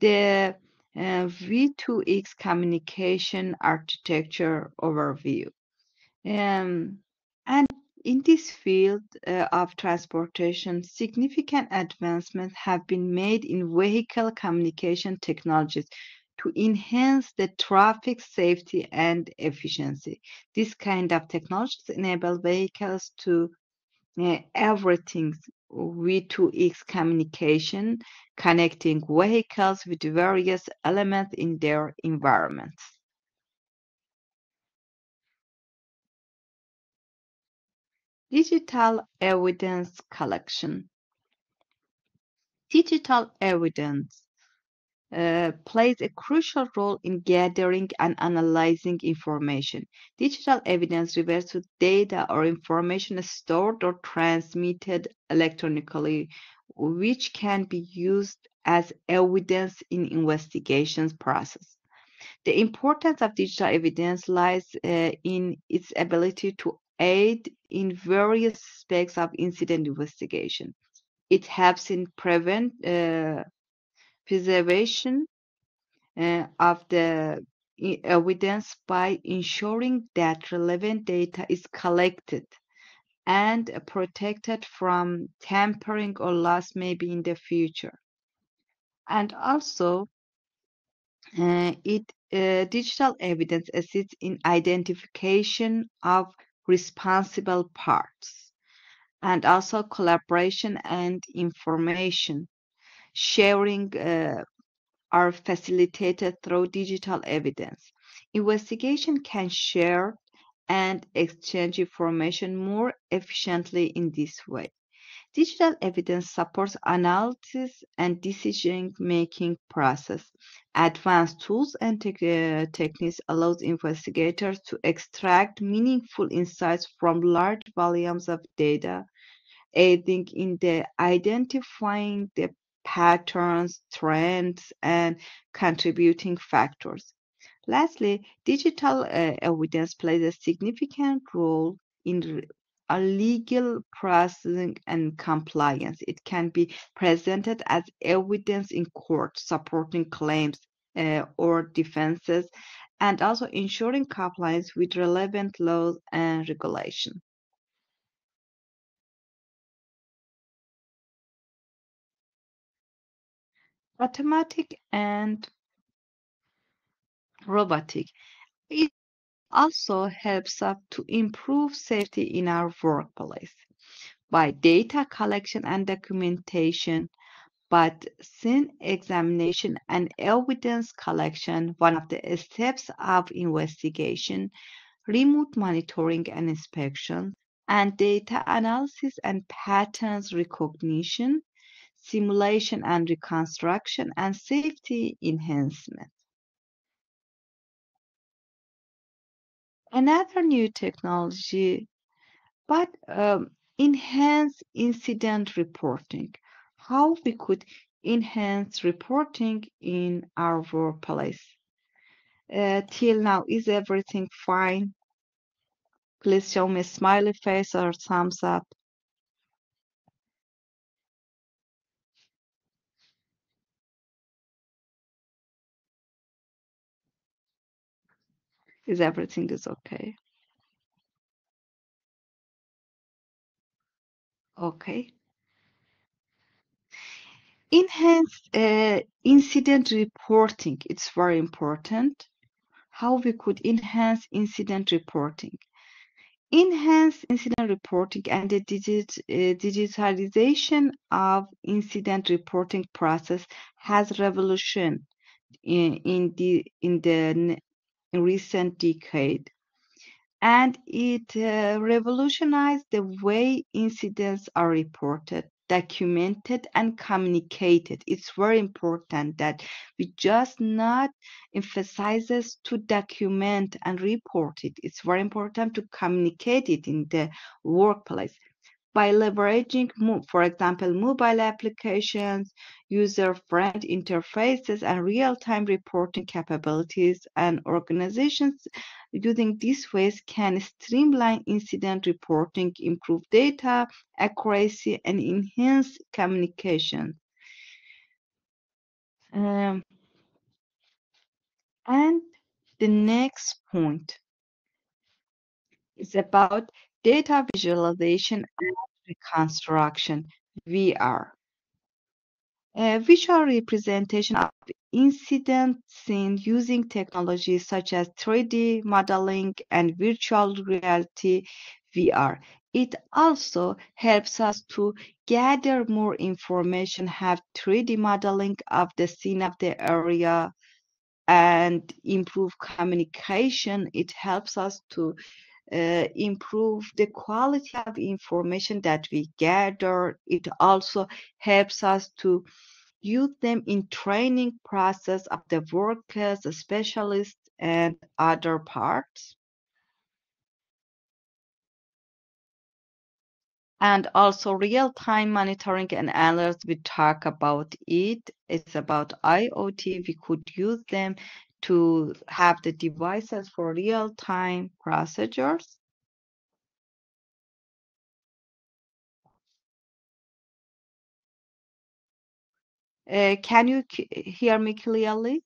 the V2X communication architecture overview. And in this field of transportation, significant advancements have been made in vehicle communication technologies to enhance the traffic safety and efficiency. This kind of technologies enable vehicles to everything V2X communication, connecting vehicles with various elements in their environments. Digital evidence collection. Digital evidence plays a crucial role in gathering and analyzing information. Digital evidence refers to data or information stored or transmitted electronically, which can be used as evidence in investigations process. The importance of digital evidence lies in its ability to aid in various aspects of incident investigation. It helps in preservation of the evidence by ensuring that relevant data is collected and protected from tampering or loss maybe in the future. And also digital evidence assists in identification of responsible parts and also collaboration and information. Sharing are facilitated through digital evidence. Investigation can share and exchange information more efficiently in this way. Digital evidence supports analysis and decision-making process. Advanced tools and techniques allows investigators to extract meaningful insights from large volumes of data, aiding in the identifying the patterns, trends, and contributing factors. Lastly, digital evidence plays a significant role in legal processing and compliance. It can be presented as evidence in court, supporting claims or defenses, and also ensuring compliance with relevant laws and regulations. Automatic and robotic. It also helps us to improve safety in our workplace by data collection and documentation, but scene examination and evidence collection, one of the steps of investigation, remote monitoring and inspection, and data analysis and patterns recognition, simulation and reconstruction, and safety enhancement. Another new technology, but enhance incident reporting. How we could enhance reporting in our workplace. Till now, is everything fine? Please show me a smiley face or thumbs up. Is everything is okay? Okay. Enhanced incident reporting. It's very important. How we could enhance incident reporting. Enhanced incident reporting and the digitalization of incident reporting process has revolutionized in recent decade, and it revolutionized the way incidents are reported, documented and communicated. It's very important that we just not emphasizes to document and report it. It's very important to communicate it in the workplace by leveraging, for example, mobile applications, user-friendly interfaces, and real-time reporting capabilities. And organizations using these ways can streamline incident reporting, improve data accuracy, and enhance communication. And the next point is about data visualization and reconstruction, VR. Visual representation of incident scenes using technologies such as 3D modeling and virtual reality, VR. It also helps us to gather more information, have 3D modeling of the scene of the area, and improve communication. It helps us to improve the quality of information that we gather. It also helps us to use them in training process of the workers, the specialists, and other parts. And also real-time monitoring and alerts, we talk about it. It's about IoT. We could use them to have the devices for real-time procedures. Can you hear me clearly?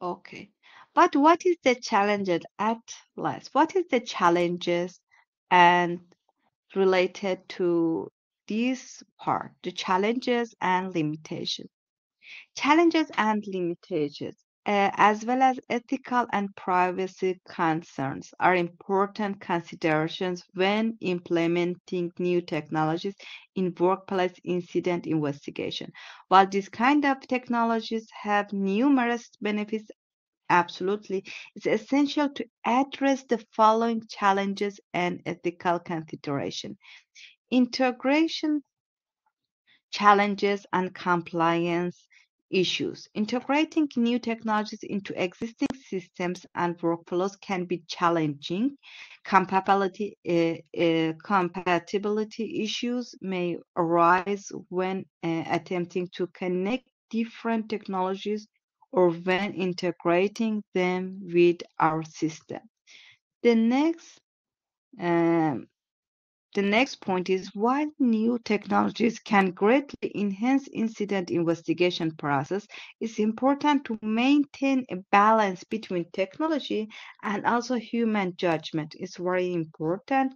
Okay, but what is the challenges at last? What is the challenges and related to this part, the challenges and limitations. Challenges and limitations, as well as ethical and privacy concerns, are important considerations when implementing new technologies in workplace incident investigation. While these kind of technologies have numerous benefits, absolutely, it's essential to address the following challenges and ethical consideration. Integration challenges and compliance issues. Integrating new technologies into existing systems and workflows can be challenging. Compatibility issues may arise when attempting to connect different technologies or when integrating them with our system. The next point is, while new technologies can greatly enhance incident investigation process, it's important to maintain a balance between technology and also human judgment. It's very important.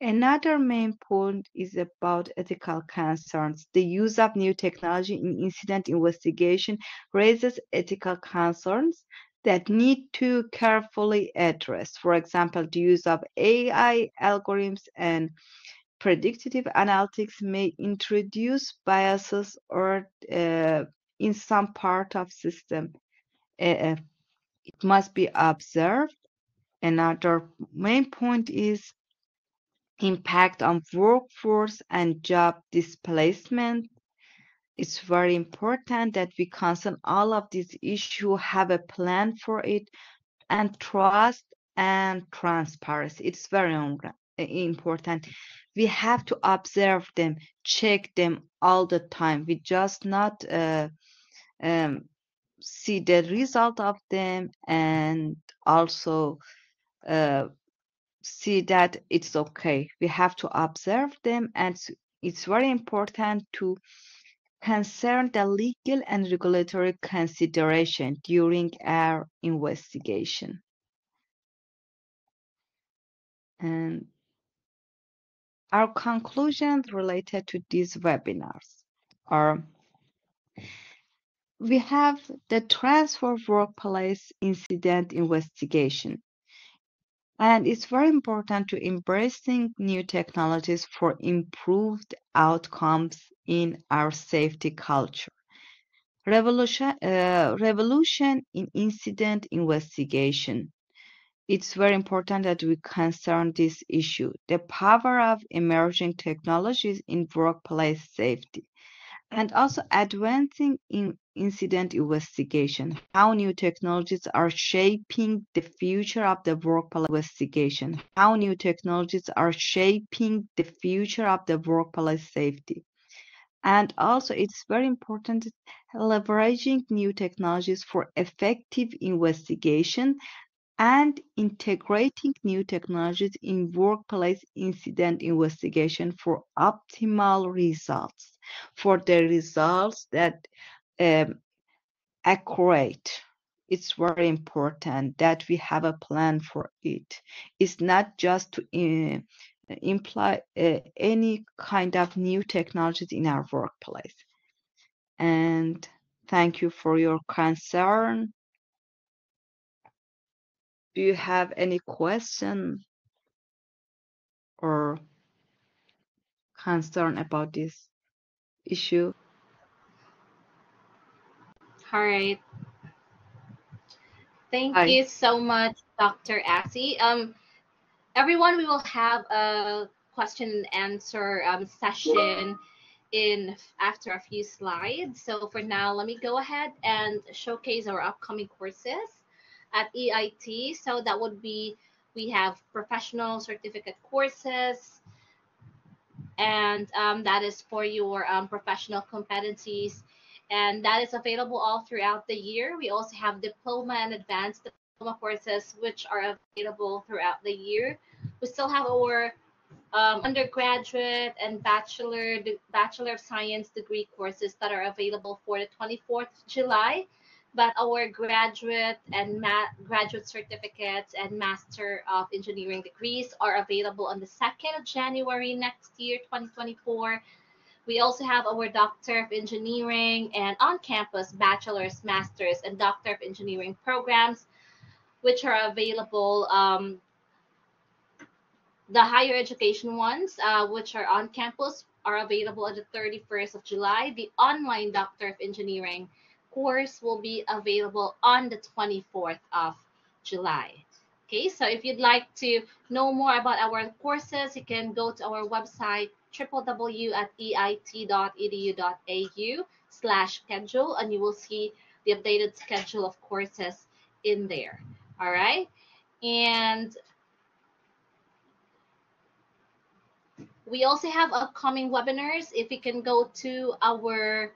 Another main point is about ethical concerns. The use of new technology in incident investigation raises ethical concerns that need to carefully address. For example, the use of AI algorithms and predictive analytics may introduce biases or in some part of system. It must be observed. Another main point is impact on workforce and job displacement. It's very important that we consider all of these issues, have a plan for it, and trust and transparency. It's very important. We have to observe them, check them all the time. We just not see the result of them, and also see that it's okay. We have to observe them, and it's very important to concern the legal and regulatory consideration during our investigation. And our conclusions related to these webinars are: we have the transfer workplace incident investigation. And it's very important to embracing new technologies for improved outcomes in our safety culture. Revolution in incident investigation. it's very important that we concern this issue, the power of emerging technologies in workplace safety, and also advancing in incident investigation, how new technologies are shaping the future of the workplace investigation, how new technologies are shaping the future of the workplace safety. And also, it's very important leveraging new technologies for effective investigation and integrating new technologies in workplace incident investigation for optimal results, for the results that accurate. It's very important that we have a plan for it. It's not just to imply any kind of new technologies in our workplace. And thank you for your concern. Do you have any question or concern about this issue? All right. Thank you so much, Dr. Asieh. Everyone, we will have a question and answer session in after a few slides. So for now, let me go ahead and showcase our upcoming courses at EIT. So that would be, we have professional certificate courses, and that is for your professional competencies. And that is available all throughout the year. We also have diploma and advanced diploma courses, which are available throughout the year. We still have our undergraduate and Bachelor of Science degree courses that are available for the 24th of July. But our graduate and graduate certificates and Master of Engineering degrees are available on the 2nd of January next year, 2024. We also have our Doctor of Engineering and on-campus bachelor's, master's, and Doctor of Engineering programs, which are available, the higher education ones, which are on campus, are available on the 31st of July. The online Doctor of Engineering course will be available on the 24th of July. Okay, so if you'd like to know more about our courses, you can go to our website, www.eit.edu.au/schedule, and you will see the updated schedule of courses in there. All right, and we also have upcoming webinars. If you can go to our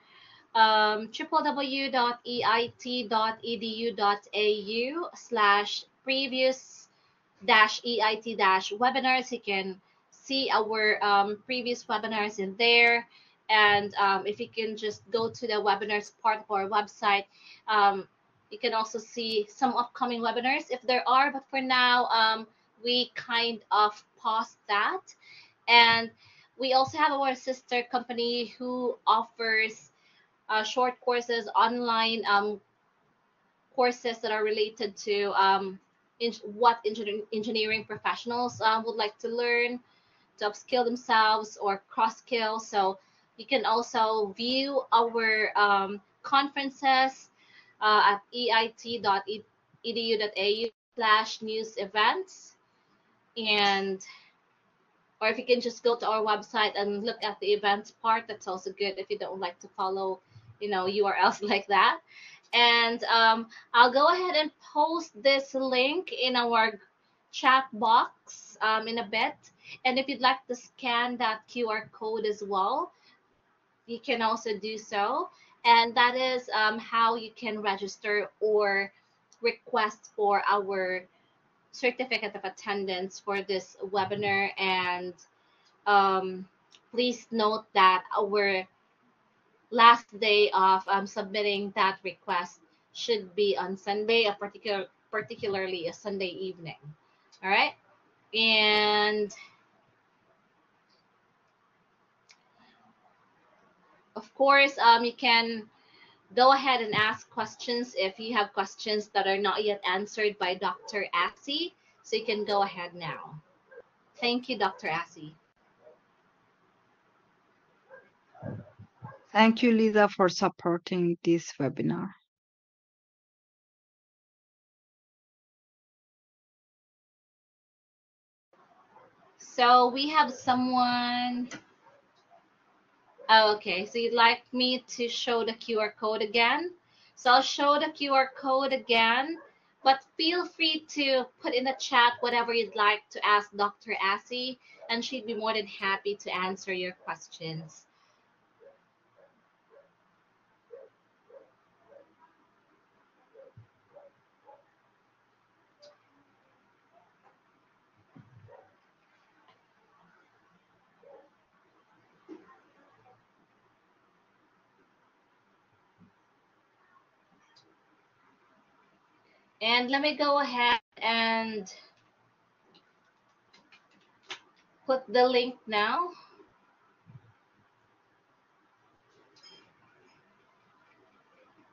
www.eit.edu.au/previous-EIT-webinars, you can see our previous webinars in there. And if you can just go to the webinars part of our website, you can also see some upcoming webinars if there are, but for now, we kind of paused that. And we also have our sister company who offers short courses, online courses that are related to what engineering professionals would like to learn, to upskill themselves or cross-skill. So you can also view our conferences at eit.edu.au/news-events. And, or if you can just go to our website and look at the events part, that's also good if you don't like to follow, you know, URLs like that. And I'll go ahead and post this link in our chat box in a bit. And if you'd like to scan that QR code as well, you can also do so. And that is how you can register or request for our certificate of attendance for this webinar. And please note that our last day of submitting that request should be on Sunday, particularly a Sunday evening. All right. And of course, you can go ahead and ask questions if you have questions that are not yet answered by Dr. Asieh. So you can go ahead now. Thank you, Dr. Asieh. Thank you, Lisa, for supporting this webinar. So we have someone. Okay, so you'd like me to show the QR code again? So I'll show the QR code again, but feel free to put in the chat whatever you'd like to ask Dr. Asieh, and she'd be more than happy to answer your questions. And let me go ahead and put the link now.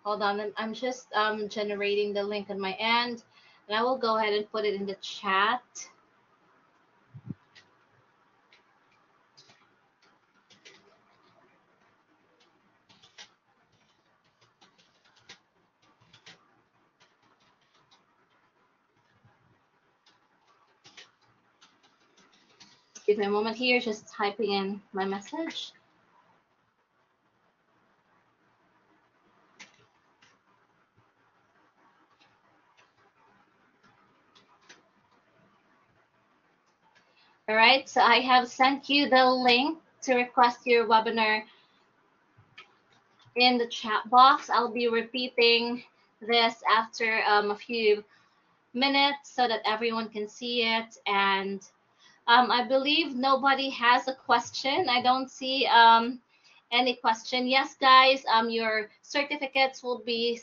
Hold on, I'm just generating the link on my end, and I will go ahead and put it in the chat. Give me a moment here, just typing in my message. All right, so I have sent you the link to request your webinar in the chat box. I'll be repeating this after a few minutes so that everyone can see it. And I believe nobody has a question. I don't see any question. Yes, guys, your certificates will be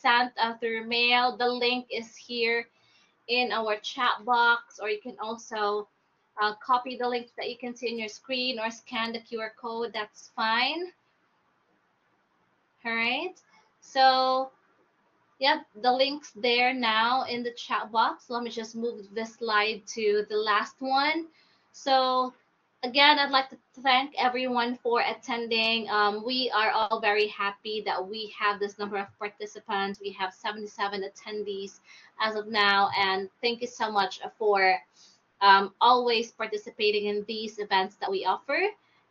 sent through mail. The link is here in our chat box, or you can also copy the link that you can see on your screen or scan the QR code. That's fine. All right. So, yep, the link's there now in the chat box. Let me just move this slide to the last one. So again, I'd like to thank everyone for attending. We are all very happy that we have this number of participants. We have 77 attendees as of now. And thank you so much for always participating in these events that we offer.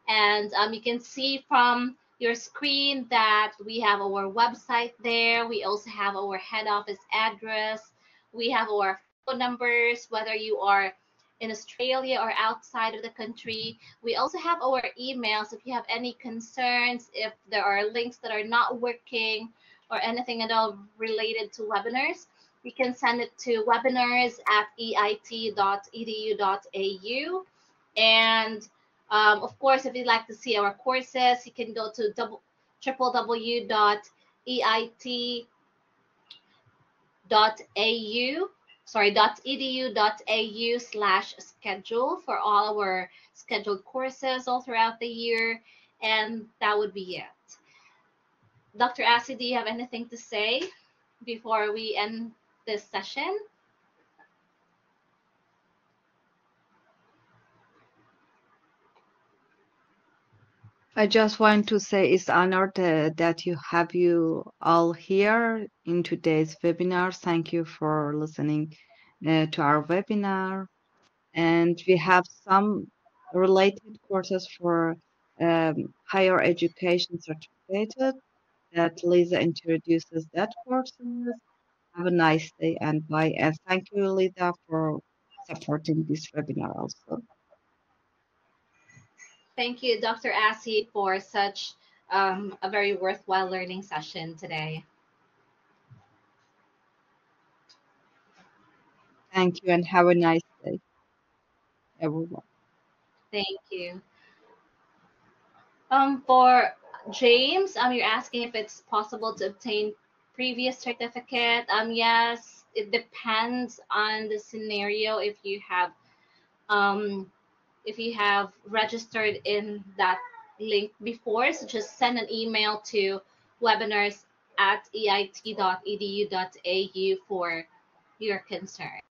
And you can see from your screen that we have our website there. We also have our head office address. We have our phone numbers, whether you are in Australia or outside of the country. We also have our emails if you have any concerns, if there are links that are not working or anything at all related to webinars. You can send it to webinars@eit.edu.au. And of course, if you'd like to see our courses, you can go to www.eit.edu.au/schedule for all our scheduled courses all throughout the year. And that would be it. Dr. Asieh, do you have anything to say before we end this session? I just want to say it's honored that you all here in today's webinar. Thank you for listening to our webinar. And we have some related courses for higher education certificate that Lisa introduces that course. Have a nice day and bye. And thank you, Lisa, for supporting this webinar also. Thank you, Dr. Asieh, for such a very worthwhile learning session today. Thank you, and have a nice day, everyone. Thank you. For James, you're asking if it's possible to obtain previous certificate. Yes, it depends on the scenario. If you have registered in that link before, so just send an email to webinars@eit.edu.au for your concern.